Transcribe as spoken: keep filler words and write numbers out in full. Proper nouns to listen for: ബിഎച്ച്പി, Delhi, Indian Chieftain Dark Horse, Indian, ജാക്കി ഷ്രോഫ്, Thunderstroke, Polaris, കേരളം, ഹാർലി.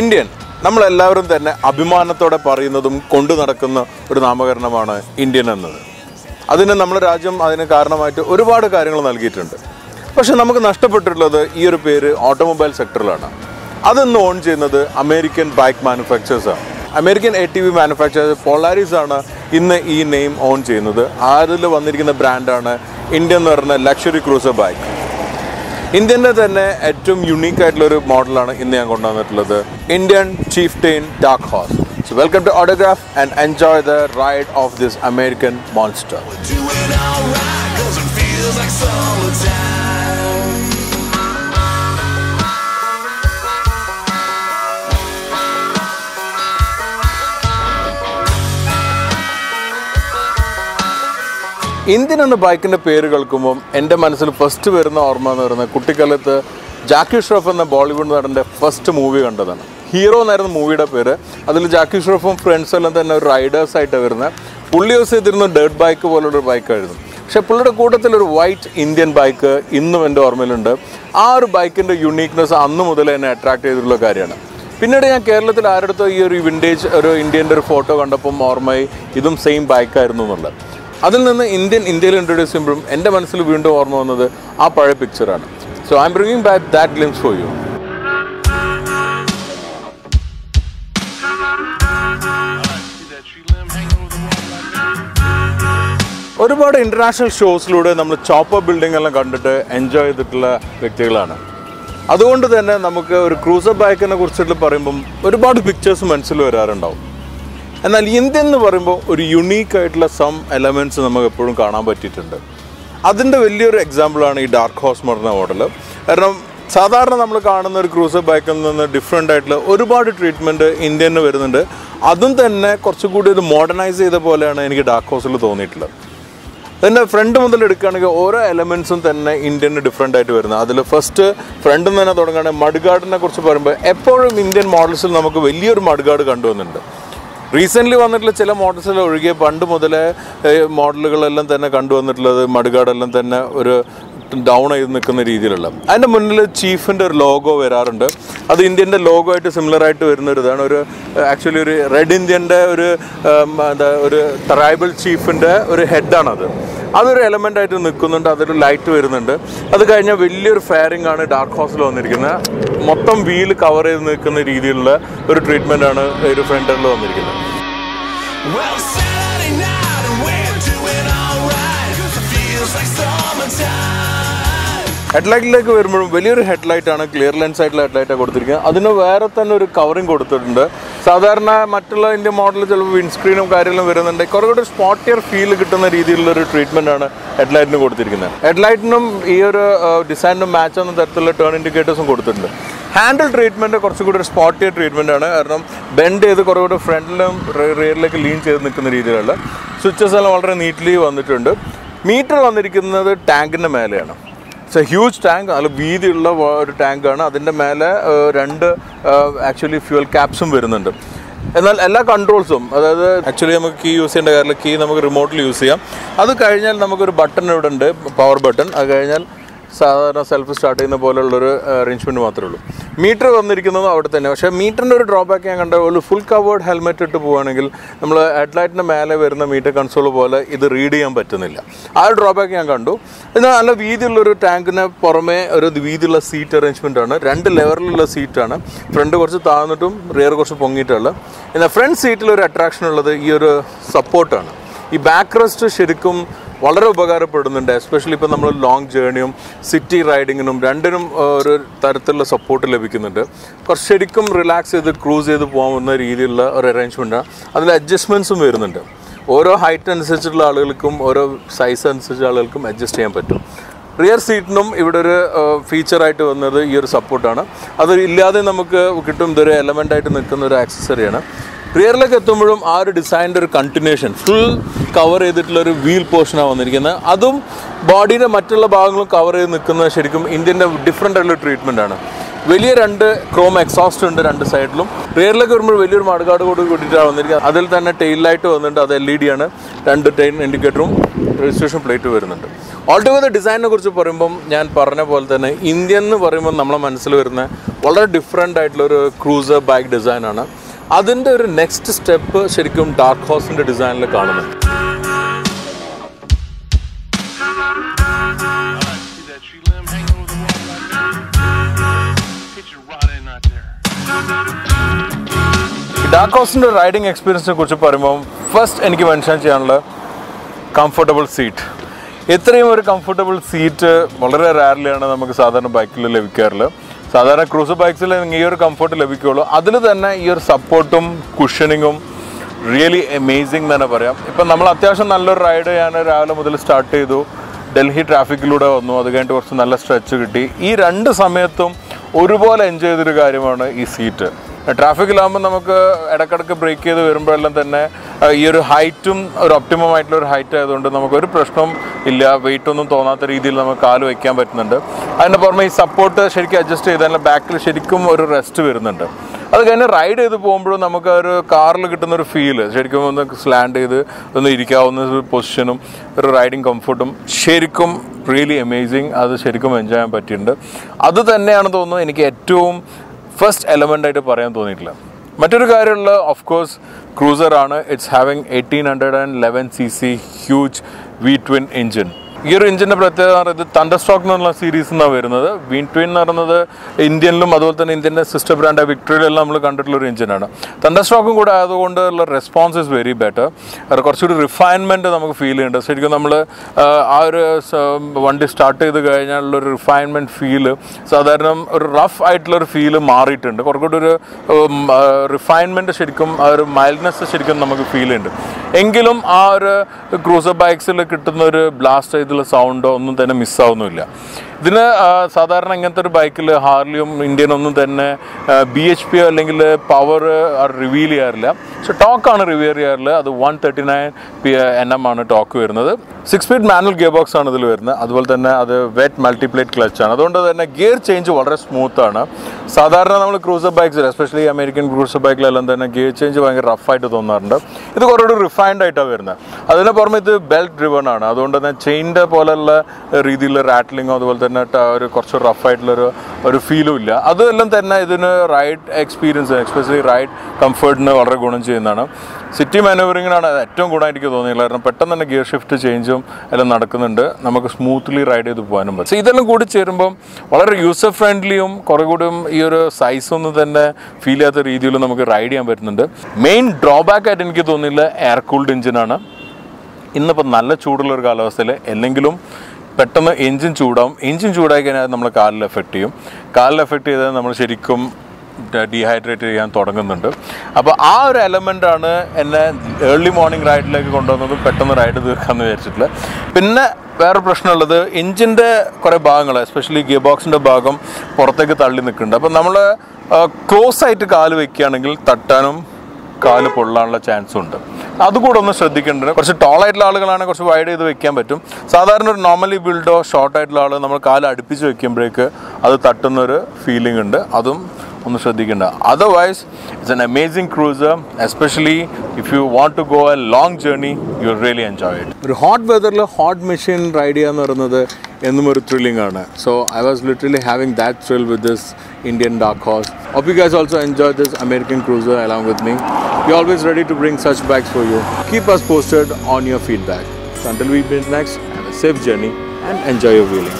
Indian. നമ്മൾ എല്ലാവരും തന്നെ അഭിമാനത്തോടെ പറയുന്നതും കൊണ്ടു നടക്കുന്ന ഒരു നാമകരണമാണ് ഇന്ത്യൻ എന്നത്. അതിന് നമ്മുടെ രാജ്യം അതിന് കാരണമായിട്ട് ഒരുപാട് കാര്യങ്ങൾ നൽകിയിട്ടുണ്ട്. പക്ഷേ നമുക്ക് നഷ്ടപ്പെട്ടിട്ടുള്ളത് ഈ ഒരു പേര് ഓട്ടോമൊബൈൽ സെക്ടറിലാണ്. അതൊന്ന് ഓൺ ചെയ്യുന്നത് അമേരിക്കൻ ബൈക്ക് മാനുഫാക്ചേഴ്സ് ആണ്. അമേരിക്കൻ എടിവി മാനുഫാക്ചേഴ്സ് പോളാരിസ് ആണ് ഇന്ന് ഈ നെയിം ഓൺ ചെയ്യുന്നത്. അതിൽ വന്നിരിക്കുന്ന ബ്രാൻഡാണ് ഇന്ത്യൻ എന്ന് പറഞ്ഞ ലക്ഷറി ക്രൂസർ ബൈക്ക്. ഇന്ത്യൻ്റെ തന്നെ ഏറ്റവും യുണീക്ക് ആയിട്ടുള്ളൊരു മോഡലാണ് ഇന്ന് ഞാൻ കൊണ്ടുവന്നിട്ടുള്ളത്, Indian Chieftain Dark Horse. So welcome to autograph and enjoy the ride of this American monster. Indian എന്ന ബൈക്കിൻ്റെ പേര് കേൾക്കുമ്പം എൻ്റെ മനസ്സിൽ ഫസ്റ്റ് വരുന്ന ഓർമ്മ എന്ന് പറയുന്നത് കുട്ടിക്കാലത്ത് ജാക്കി ഷ്രോഫ് എന്ന ബോളിവുഡ് നടൻ്റെ ഫസ്റ്റ് മൂവി കണ്ടതാണ്. ഹീറോ എന്നായിരുന്നു മൂവിയുടെ പേര്. അതിൽ ജാക്കി ഷ്രോഫും ഫ്രണ്ട്സെല്ലാം തന്നെ ഒരു റൈഡേഴ്സായിട്ടാണ് വരുന്നത്. പുള്ളി യൂസ് ചെയ്തിരുന്ന ഡേർട്ട് ബൈക്ക് പോലുള്ളൊരു ബൈക്കായിരുന്നു. പക്ഷേ പുള്ളിയുടെ കൂട്ടത്തിലൊരു വൈറ്റ് ഇന്ത്യൻ ബൈക്ക് ഇന്നും എൻ്റെ ഓർമ്മയിലുണ്ട്. ആ ഒരു ബൈക്കിൻ്റെ യുണീക്നെസ് അന്ന് മുതൽ എന്നെ അട്രാക്ട് ചെയ്തിട്ടുള്ള കാര്യമാണ്. പിന്നീട് ഞാൻ കേരളത്തിൽ ആരുടെ ഈ ഒരു വിൻറ്റേജ് ഒരു ഇന്ത്യൻ്റെ ഒരു ഫോട്ടോ കണ്ടപ്പം ഓർമ്മയായി ഇതും സെയിം ബൈക്കായിരുന്നു എന്നുള്ളത്. അതിൽ നിന്ന് ഇന്ത്യൻ ഇന്ത്യയിൽ ഇൻട്രൊഡ്യൂസ് ചെയ്യുമ്പോഴും എൻ്റെ മനസ്സിൽ വീണ്ടും ഓർമ്മ വന്നത് ആ പഴയ പിക്ചറാണ്. So I'm bringing back that glimpse for you. ഒരുപാട് ഇൻ്റർനാഷണൽ ഷോസിലൂടെ നമ്മൾ ചോപ്പർ ബിൽഡിംഗ് എല്ലാം കണ്ടിട്ട് എൻജോയ് ചെയ്തിട്ടുള്ള വ്യക്തികളാണ്. അതുകൊണ്ട് തന്നെ നമുക്ക് ഒരു ക്രൂസർ ബൈക്കിനെ കുറിച്ചിട്ട് പറയുമ്പം ഒരുപാട് പിക്ചേഴ്സ് മനസ്സിൽ വരാറുണ്ടാവും. എന്നാൽ ഇന്ത്യൻ എന്ന് പറയുമ്പോൾ ഒരു യുണീക്കായിട്ടുള്ള സം എലമെൻറ്റ്സ് നമുക്ക് എപ്പോഴും കാണാൻ പറ്റിയിട്ടുണ്ട്. അതിൻ്റെ വലിയൊരു എക്സാമ്പിളാണ് ഈ ഡാർക്ക് ഹോഴ്സ് മോഡൽ മോഡൽ കാരണം സാധാരണ നമ്മൾ കാണുന്ന ഒരു ക്രൂസർ ബൈക്കിൽ നിന്ന് ഡിഫറെൻ്റ് ആയിട്ടുള്ള ഒരുപാട് ട്രീറ്റ്മെൻറ്റ് ഇന്ത്യന് വരുന്നുണ്ട്. അതും തന്നെ കുറച്ചുകൂടി ഇത് മോഡേണൈസ് ചെയ്ത പോലെയാണ് എനിക്ക് ഡാർക്ക് ഹോഴ്സിൽ തോന്നിയിട്ടുള്ളത്. അതിൻ്റെ ഫ്രണ്ട് മുതൽ എടുക്കുകയാണെങ്കിൽ ഓരോ എലമെൻറ്റ്സും തന്നെ ഇന്ത്യന് ഡിഫറെൻ്റ് ആയിട്ട് വരുന്നത്. അതിൽ ഫസ്റ്റ് ഫ്രണ്ടിൽ നിന്ന് തന്നെ തുടങ്ങുകയാണെങ്കിൽ മഡ്ഗാർഡിനെ കുറിച്ച് പറയുമ്പോൾ എപ്പോഴും ഇന്ത്യൻ മോഡൽസിൽ നമുക്ക് വലിയൊരു മഡ്ഗാർഡ് കണ്ടുവന്നിട്ടുണ്ട്. റീസെൻ്റ്ലി വന്നിട്ടുള്ള ചില മോഡൽസിൽ ഒഴികെ പണ്ട് മുതലേ മോഡലുകളെല്ലാം തന്നെ കണ്ടുവന്നിട്ടുള്ളത് മഡ്ഗാർഡെല്ലാം തന്നെ ഒരു ഡൗൺ ചെയ്ത് നിൽക്കുന്ന രീതിയിലുള്ള. അതിൻ്റെ മുന്നിൽ ചീഫിൻ്റെ ഒരു ലോഗോ വരാറുണ്ട്. അത് ഇന്ത്യൻ്റെ ലോഗോ ആയിട്ട് സിമിലറായിട്ട് വരുന്നൊരു ഇതാണ്. ഒരു ആക്ച്വലി ഒരു റെഡ് ഇന്ത്യൻ്റെ ഒരു എന്താ ഒരു ട്രൈബൽ ചീഫിൻ്റെ ഒരു ഹെഡാണത്. അതൊരു എലമെൻ്റായിട്ട് നിൽക്കുന്നുണ്ട്. അതൊരു ലൈറ്റ് വരുന്നുണ്ട്. അത് കഴിഞ്ഞാൽ വലിയൊരു ഫെയറിംഗ് ആണ് ഡാർക്ക് ഹോഴ്സിൽ വന്നിരിക്കുന്നത്. മൊത്തം വീൽ കവർ ചെയ്ത് നിൽക്കുന്ന രീതിയിലുള്ള ഒരു ട്രീറ്റ്മെൻറ്റാണ് ഒരു ഫ്രണ്ടിൽ വന്നിരിക്കുന്നത്. ഹെഡ്ലൈറ്റിലേക്ക് വരുമ്പോഴും വലിയൊരു ഹെഡ്ലൈറ്റാണ്, ക്ലിയർ ലെൻസ് ആയിട്ടുള്ള ഹെഡ്ലൈറ്റാണ് കൊടുത്തിരിക്കുന്നത്. അതിന് വേറെ തന്നെ ഒരു കവറിങ് കൊടുത്തിട്ടുണ്ട്. സാധാരണ മറ്റുള്ള ഇന്ത്യൻ മോഡൽ ചിലപ്പോൾ വിൻസ്ക്രീനും കാര്യങ്ങളും വരുന്നുണ്ട്. കുറേ കൂടി സ്പോട്ടിയർ ഫീൽ കിട്ടുന്ന രീതിയിലുള്ളൊരു ട്രീറ്റ്മെൻറ്റാണ് ഹെഡ്ലൈറ്റിന് കൊടുത്തിരിക്കുന്നത്. ഹെഡ്ലൈറ്റിനും ഈ ഒരു ഡിസൈനും മാച്ച് ആവുന്ന തരത്തിലുള്ള ടേൺ ഇൻഡിക്കേറ്റേഴ്സും കൊടുത്തിട്ടുണ്ട്. ഹാൻഡിൽ ട്രീറ്റ്മെൻറ്റ് കുറച്ചും കൂടി ഒരു സ്പോട്ടിയർ ട്രീറ്റ്മെൻറ്റാണ്. കാരണം ബെൻഡ് ചെയ്ത് കുറേ കൂടി ഫ്രണ്ടിലും റിയറിലേക്ക് ലീൻ ചെയ്ത് നിൽക്കുന്ന രീതിയിലുള്ള സ്വിച്ചസ് എല്ലാം വളരെ നീറ്റ്ലി വന്നിട്ടുണ്ട്. മീറ്റർ വന്നിരിക്കുന്നത് ടാങ്കിൻ്റെ മേലെയാണ്. It's a huge tank. നല്ല വീതിയുള്ള ഒരു ടാങ്കാണ്. അതിൻ്റെ മേലെ രണ്ട് ആക്ച്വലി ഫ്യൂവൽ ക്യാപ്സും വരുന്നുണ്ട്. എന്നാൽ എല്ലാ കൺട്രോൾസും, അതായത് ആക്ച്വലി നമുക്ക് കീ യൂസ് ചെയ്യേണ്ട കാര്യമില്ല. കീ നമുക്ക് റിമോട്ടിൽ യൂസ് ചെയ്യാം. അത് കഴിഞ്ഞാൽ നമുക്കൊരു ബട്ടൺ ഇവിടെ ഉണ്ട്, പവർ ബട്ടൺ. അത് കഴിഞ്ഞാൽ സാധാരണ സെൽഫ് സ്റ്റാർട്ട് ചെയ്യുന്ന പോലെയുള്ളൊരു അറേഞ്ച്മെൻറ്റ് മാത്രമേ ഉള്ളൂ. മീറ്റർ വന്നിരിക്കുന്നത് അവിടെ തന്നെ. പക്ഷേ മീറ്ററിൻ്റെ ഒരു ഡ്രോബാക്ക് ഞാൻ കണ്ട ഒരു ഫുൾ കവേർഡ് ഹെൽമെറ്റ് ഇട്ട് പോവുകയാണെങ്കിൽ നമ്മൾ ഹെഡ്ലൈറ്റിൻ്റെ മേലെ വരുന്ന മീറ്റർ കൺസോൾ പോലെ ഇത് റീഡ് ചെയ്യാൻ പറ്റുന്നില്ല. ആ ഒരു ഡ്രോബാക്ക് ഞാൻ കണ്ടു. എന്നാൽ നല്ല വീതിയുള്ളൊരു ടാങ്കിന് പുറമേ ഒരു വീതിയുള്ള സീറ്റ് അറേഞ്ച്മെൻ്റ് ആണ്. രണ്ട് ലെവറിലുള്ള സീറ്റാണ്. ഫ്രണ്ട് കുറച്ച് താഴ്ന്നിട്ടും റിയർ കുറച്ച് പൊങ്ങിയിട്ടുള്ള. എന്നാൽ ഫ്രണ്ട് സീറ്റിലൊരു അട്രാക്ഷൻ ഉള്ളത് ഈ ഒരു സപ്പോർട്ടാണ്. ഈ ബാക്ക് റെസ്റ്റ് ശരിക്കും വളരെ ഉപകാരപ്പെടുന്നുണ്ട്. എസ്പെഷ്യലി ഇപ്പോൾ നമ്മൾ ലോങ് ജേണിയും സിറ്റി റൈഡിങ്ങിനും രണ്ടിനും ഒരു തരത്തിലുള്ള സപ്പോർട്ട് ലഭിക്കുന്നുണ്ട്. കുറച്ച് ശരിക്കും റിലാക്സ് ചെയ്ത് ക്രൂസ് ചെയ്ത് പോകുന്ന രീതിയിലുള്ള ഒരു അറേഞ്ച്മെൻറ്റാണ്. അതിൽ അഡ്ജസ്റ്റ്മെൻറ്റ്സും വരുന്നുണ്ട്. ഓരോ ഹൈറ്റ് അനുസരിച്ചുള്ള ആളുകൾക്കും ഓരോ സൈസ് അനുസരിച്ച ആളുകൾക്കും അഡ്ജസ്റ്റ് ചെയ്യാൻ പറ്റും. റിയർ സീറ്റിനും ഇവിടെ ഒരു ഫീച്ചറായിട്ട് വന്നത് ഈ ഒരു സപ്പോർട്ടാണ്. അത് ഇല്ലാതെ നമുക്ക് കിട്ടും. ഇതൊരു എലമെൻ്റായിട്ട് നിൽക്കുന്ന ഒരു ആക്സസറിയാണ്. റിയറിലേക്ക് എത്തുമ്പോഴും ആ ഒരു ഡിസൈനിൻ്റെ ഒരു കണ്ടിന്യൂഷൻ ഫുൾ കവർ ചെയ്തിട്ടുള്ളൊരു വീൽ പോർഷനാണ് വന്നിരിക്കുന്നത്. അതും ബോഡിയുടെ മറ്റുള്ള ഭാഗങ്ങളും കവർ ചെയ്ത് നിൽക്കുന്നത് ശരിക്കും ഇന്ത്യൻ്റെ ഡിഫറെൻ്റ് ആയിട്ടുള്ള ട്രീറ്റ്മെൻ്റ് ആണ്. വലിയ രണ്ട് ക്രോം എക്സോസ്റ്റ് ഉണ്ട് രണ്ട് സൈഡിലും. റിയറിലേക്ക് വരുമ്പോൾ വലിയൊരു മഡ്ഗാർഡ് കൂടി കൂട്ടിയിട്ടാണ് വന്നിരിക്കുന്നത്. അതിൽ തന്നെ ടെയിൽ ലൈറ്റ് വന്നിട്ടുണ്ട്. അത് എൽ ഇ ഡി ആണ്. രണ്ട് ടെയിൽ ഇൻഡിക്കേറ്ററും രജിസ്ട്രേഷൻ പ്ലേറ്റ് വരുന്നുണ്ട്. Altogether, design is a very different Indian different cruiser bike design. That's the next step in Dark Horse design. Dark Horse riding experience, first I mentioned a comfortable seat. This comfortable seat is very rarely on a bike. On cruiser bikes, you have comfort. That's your support and cushioning really amazing. Now, we have started a Delhi traffic. We have a stretch. This seat is traffic lamam namak edakadakku break cheyidu varumbo ellam thanne ee oru height um oru optimum aayittulla oru height aayadonde namak oru prashnam illa weight onnum thonatha reethiyil namak kaalu vekkan pattunnundu adine porme ee support sherikku adjust cheyidanna back il sherikkum oru rest varunundu adu kane ride cheyidu povumbodhu namak oru car il kittuna oru feel sherikkum onnu slant cheyidu onnu irikavunna position um oru riding comfort um sherikkum really amazing adu sherikkum enjoy cheyan pattiyundu adu thanneyaanu thonnu enikku ettovum first element I പറയാൻ തോന്നിട്ടില്ല മറ്റൊരു കാര്യമുള്ള of course cruiser ആണ് it's having eighteen eleven c c huge V twin engine ഈ ഒരു എഞ്ചിന്റെ പ്രത്യേകത ഇത് Thunderstroke എന്നുള്ള series ആണ് വരുന്നത് V twin എന്ന് പറയുന്നത് ഇന്ത്യനിലും അതുപോലെ തന്നെ ഇന്ത്യന്റെ സിസ്റ്റർ ബ്രാൻഡ് ആയ വിക്ടറിയിലെല്ലാം നമ്മൾ കണ്ടിട്ടുള്ള ഒരു എഞ്ചിൻ ആണ് Thunderstroke കൂടി ആയതുകൊണ്ടുള്ള റെസ്പോൺസ് ഈസ് വെരി ബെറ്റർ കുറച്ചുകൂടി റിഫൈൻമെന്റ് നമുക്ക് ഫീൽ ചെയ്യുന്നുണ്ട് ശരിക്കും നമ്മൾ ആ ഒരു വണ്ടി സ്റ്റാർട്ട് ചെയ്തു കഴിഞ്ഞാൽ ഒരു റിഫൈൻമെന്റ് ഫീൽ സാധാരണ ഒരു റഫ് ആയിട്ടുള്ള ഒരു ഫീൽ മാറിയിട്ടുണ്ട് കുറച്ചുകൂടി ഒരു റിഫൈൻമെന്റ് ശരിക്കും ആ ഒരു മൈൽഡ്നെസ് ശരിക്കും നമുക്ക് ഫീൽ ചെയ്യുന്നുണ്ട് എങ്കിലും ആ ഒരു ക്രൂസർ ബൈക്സിൽ കിട്ടുന്ന ഒരു ബ്ലാസ്റ്റ് sound ഒന്നും തന്നെ മിസ് ആവുന്നില്ല ഇതിനെ സാധാരണ ഇങ്ങനത്തെ ഒരു ബൈക്കിൽ ഹാർലിയും ഇന്ത്യൻ ഒന്നും തന്നെ ബിഎച്ച്പി അല്ലെങ്കിൽ പവർ റിവീൽ ചെയ്യാറില്ല സോ ടോക്ക് ആണ് റിവീൽ ചെയ്യാറില്ല അത് one thirty-nine N M ആണ് ടോക്ക് വരുന്നത് six speed manual gear box ആണ് ഇതിൽ വരുന്നത് അതുപോലെ തന്നെ അത് വെറ്റ് മൾട്ടിപ്ലേറ്റ് ക്ലച്ച് ആണ് അതുകൊണ്ട് തന്നെ ഗിയർ ചേഞ്ച് വളരെ സ്മൂത്ത് ആണ് സാധാരണ നമ്മൾ cruiser bikes especially American cruiser ബൈക്കിലെല്ലാം തന്നെ ഗിയർ ചേഞ്ച് ഭയങ്കര റഫ് ആയിട്ട് തോന്നാറുണ്ട് ഇത് കുറേ റിഫൈൻഡ് ആയിട്ടാണ് വരുന്നത് അതിന് പുറമെ ഇത് ബെൽറ്റ് ഡ്രിവൺ ആണ് അതുകൊണ്ട് തന്നെ ചെയിൻ്റെ പോലെയുള്ള രീതിയിലുള്ള റാറ്റ്ലിംഗ് അതുപോലെ ഒരു കുറച്ച് റഫ് ആയിട്ടുള്ള ഒരു ഫീലും ഇല്ല അതെല്ലാം തന്നെ ഇതിന് റൈഡ് എക്സ്പീരിയൻസ് എക്സ്പെഷ്യലി റൈഡ് കംഫർട്ടിന് വളരെ ഗുണം ചെയ്യുന്നതാണ് സിറ്റി മാനേവറിങ്ങിനാണ് ഏറ്റവും ഗുണം എനിക്ക് തോന്നിയത് കാരണം പെട്ടെന്ന് തന്നെ ഗിയർ ഷിഫ്റ്റ് ചേഞ്ചും എല്ലാം നടക്കുന്നുണ്ട് നമുക്ക് സ്മൂത്ത്ലി റൈഡ് ചെയ്ത് പോകാനും പറ്റും ഇതെല്ലാം കൂടി ചേരുമ്പോൾ വളരെ യൂസർ ഫ്രണ്ട്ലിയും കുറേ കൂടി ഈ ഒരു സൈസൊന്നും തന്നെ ഫീൽ ചെയ്യാത്ത രീതിയിൽ നമുക്ക് റൈഡ് ചെയ്യാൻ പറ്റുന്നുണ്ട് മെയിൻ ഡ്രോബാക്ക് ആയിട്ട് എനിക്ക് തോന്നിയില്ല എയർ കൂൾഡ് എഞ്ചിനാണ് ഇന്നിപ്പോൾ നല്ല ചൂടുള്ള ഒരു കാലാവസ്ഥയിൽ എന്തെങ്കിലും പെട്ടെന്ന് എഞ്ചിൻ ചൂടാവും എഞ്ചിൻ ചൂടായി കഴിഞ്ഞാൽ നമ്മുടെ കാലിൽ എഫക്റ്റ് ചെയ്യും കാലിൽ എഫക്റ്റ് ചെയ്താൽ നമ്മൾ ശരിക്കും ഡീഹൈഡ്രേറ്റ് ചെയ്യാൻ തുടങ്ങുന്നുണ്ട് അപ്പോൾ ആ ഒരു എലമെൻ്റാണ് എന്നെ ഏർലി മോർണിംഗ് റൈഡിലേക്ക് കൊണ്ടുവന്നത് പെട്ടെന്ന് റൈഡ് തീർക്കാമെന്ന് വിചാരിച്ചിട്ടില്ല പിന്നെ വേറെ പ്രശ്നമുള്ളത് എഞ്ചിൻ്റെ കുറേ ഭാഗങ്ങൾ എസ്പെഷ്യലി ഗിയർ ബോക്സിൻ്റെ ഭാഗം പുറത്തേക്ക് തള്ളി നിൽക്കുന്നുണ്ട് അപ്പോൾ നമ്മൾ ക്ലോസ് ആയിട്ട് കാല് വയ്ക്കുകയാണെങ്കിൽ തട്ടാനും കാല് പൊള്ളാനുള്ള ചാൻസും ഉണ്ട് അതുകൂടെ ഒന്ന് ശ്രദ്ധിക്കേണ്ടത് കുറച്ച് ടോളായിട്ടുള്ള ആളുകളാണ് കുറച്ച് വൈഡ് ചെയ്ത് വെക്കാൻ പറ്റും സാധാരണ ഒരു നോർമലി ബിൽഡോ ഷോർട്ടായിട്ടുള്ള ആൾ നമ്മൾ കാല് അടുപ്പിച്ച് വെക്കുമ്പോഴേക്ക് അത് തട്ടുന്നൊരു ഫീലിംഗ് ഉണ്ട് അതും ഒന്ന് ശ്രദ്ധിക്കേണ്ട otherwise it's an amazing cruiser especially if you want to go a long journey you really enjoy it ഒരു ഹോട്ട് വെതറിൽ ഹോട്ട് മെഷീൻ റൈഡ് ചെയ്യുക എന്ന് പറയുന്നത് എന്നും ഒരു ത്രില്ലിംഗ് ആണ് so I was literally having that thrill with this Indian Dark Horse. Hope you guys also enjoyed this American cruiser along with me. We're always ready to bring such bikes for you. Keep us posted on your feedback. So until we meet next, have a safe journey and enjoy your wheeling.